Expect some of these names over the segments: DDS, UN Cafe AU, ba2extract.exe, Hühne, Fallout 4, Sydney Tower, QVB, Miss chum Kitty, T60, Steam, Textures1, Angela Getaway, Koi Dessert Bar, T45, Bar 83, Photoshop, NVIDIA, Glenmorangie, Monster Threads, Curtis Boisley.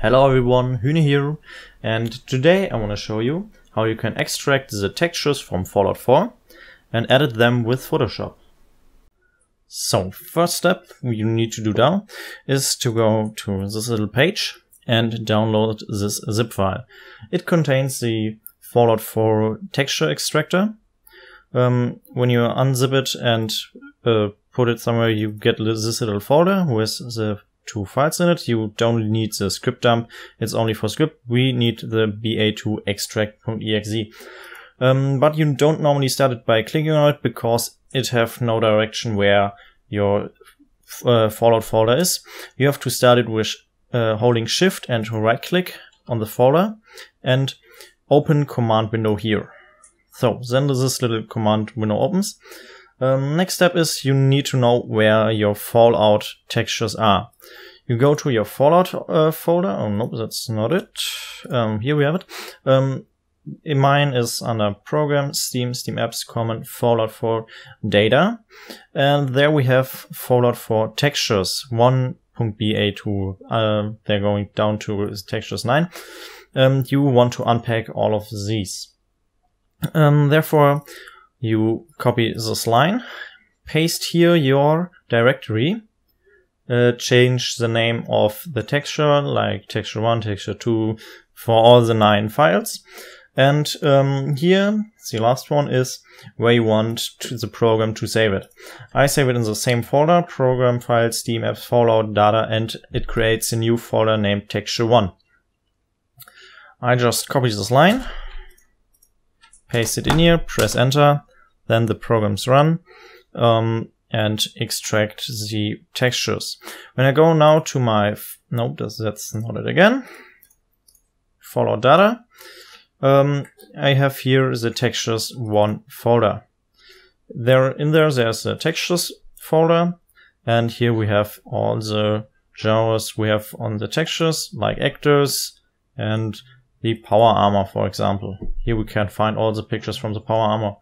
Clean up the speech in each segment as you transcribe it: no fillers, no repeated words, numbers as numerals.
Hello everyone, Hühne here, and today I want to show you how you can extract the textures from Fallout 4 and edit them with Photoshop. So first step you need to do now is to go to this little page and download this zip file. It contains the Fallout 4 texture extractor. When you unzip it and put it somewhere, you get this little folder with the two files in it. You don't need the script dump, it's only for script. We need the ba2extract.exe. But you don't normally start it by clicking on it because it have no direction where your Fallout folder is. You have to start it with holding shift and right click on the folder and open command window here. So then this little command window opens. Next step is you need to know where your Fallout textures are. You go to your Fallout folder. Oh no, that's not it. Here we have it. Mine is under Program, Steam, Steam Apps, Common, Fallout 4 Data. And there we have Fallout 4 Textures 1.ba2. They're going down to Textures 9. You want to unpack all of these. Therefore, you copy this line, paste here your directory, change the name of the texture, like texture 1, texture 2, for all the 9 files. And here, the last one is where you want the program to save it. I save it in the same folder, program files, Steam apps, Fallout, data, and it creates a new folder named texture 1. I just copy this line, paste it in here, press enter, then the programs run and extract the textures. When I go now to my, nope, that's not it again, Fallout data, I have here the textures 1 folder. There's the textures folder, and here we have all the genres we have on the textures, like actors and the power armor, for example. Here we can find all the pictures from the power armor.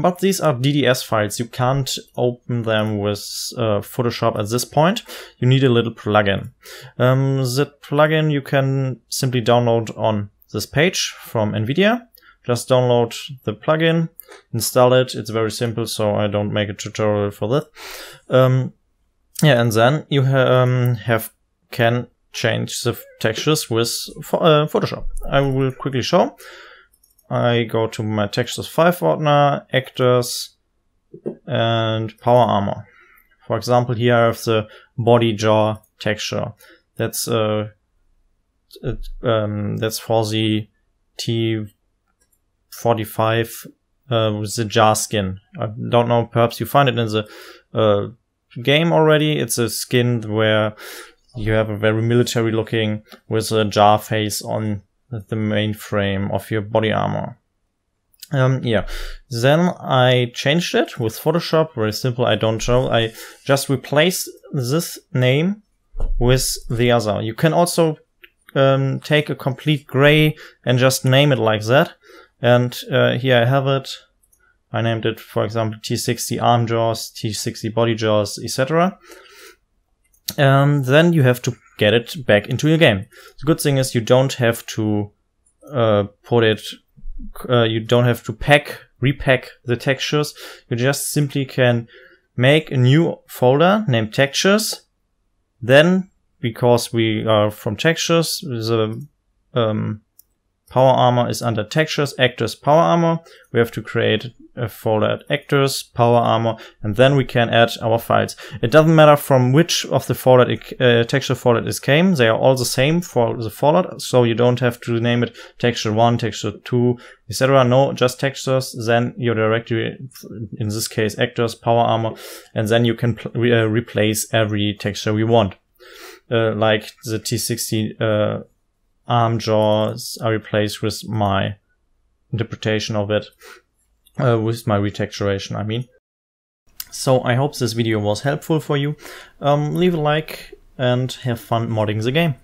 But these are DDS files. You can't open them with Photoshop at this point. You need a little plugin. The plugin you can simply download on this page from NVIDIA. Just download the plugin, install it. It's very simple, so I don't make a tutorial for that. Yeah, and then you can change the textures with Photoshop. I will quickly show. I go to my textures 5 folder, actors and power armor. For example, here I have the body jaw texture. That's that's for the T45 with the jaw skin. I don't know. Perhaps you find it in the game already. It's a skin where you have a very military looking with a jar face on the main frame of your body armor. Yeah, then I changed it with Photoshop. Very simple. I don't show. I just replace this name with the other. You can also take a complete gray and just name it like that. And here I have it. I named it, for example, T60 arm jaws, T60 body jaws, etc. And then you have to get it back into your game. The good thing is you don't have to you don't have to repack the textures. You just simply can make a new folder named textures. Then, because we are from textures, the power armor is under textures, actors, power armor. We have to create a folder at actors, power armor, and then we can add our files. It doesn't matter from which of the folder texture folder it came. They are all the same for the folder, so you don't have to name it texture 1, texture 2, etc. No, just textures, then your directory, in this case actors, power armor, and then you can replace every texture we want. Like the T60 arm jaws I replaced with my interpretation of it. With my retexturation, I mean. So I hope this video was helpful for you. Leave a like and have fun modding the game.